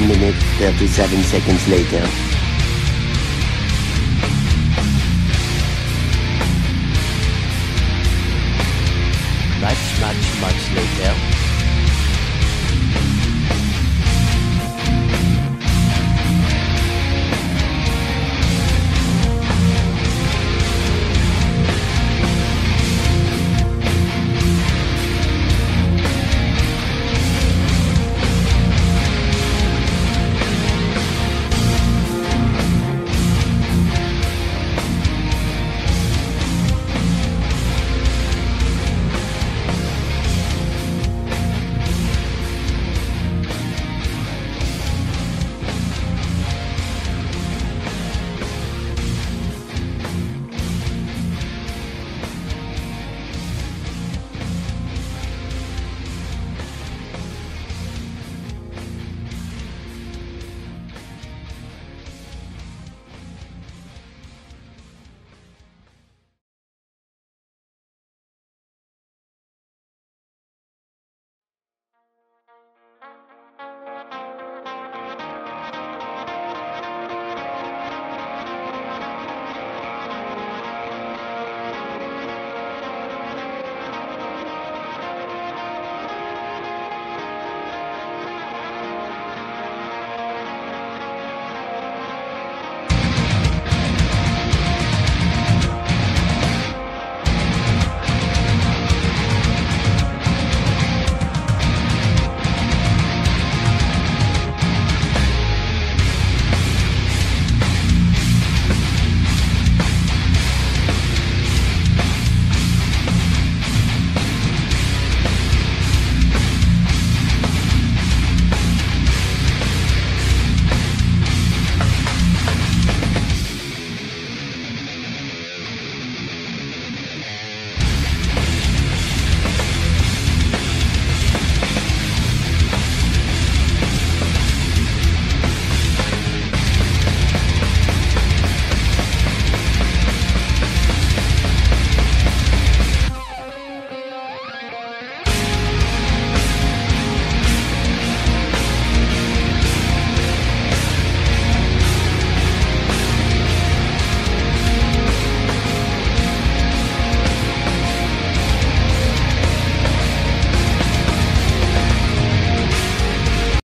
1 minute, 37 seconds later. Much later.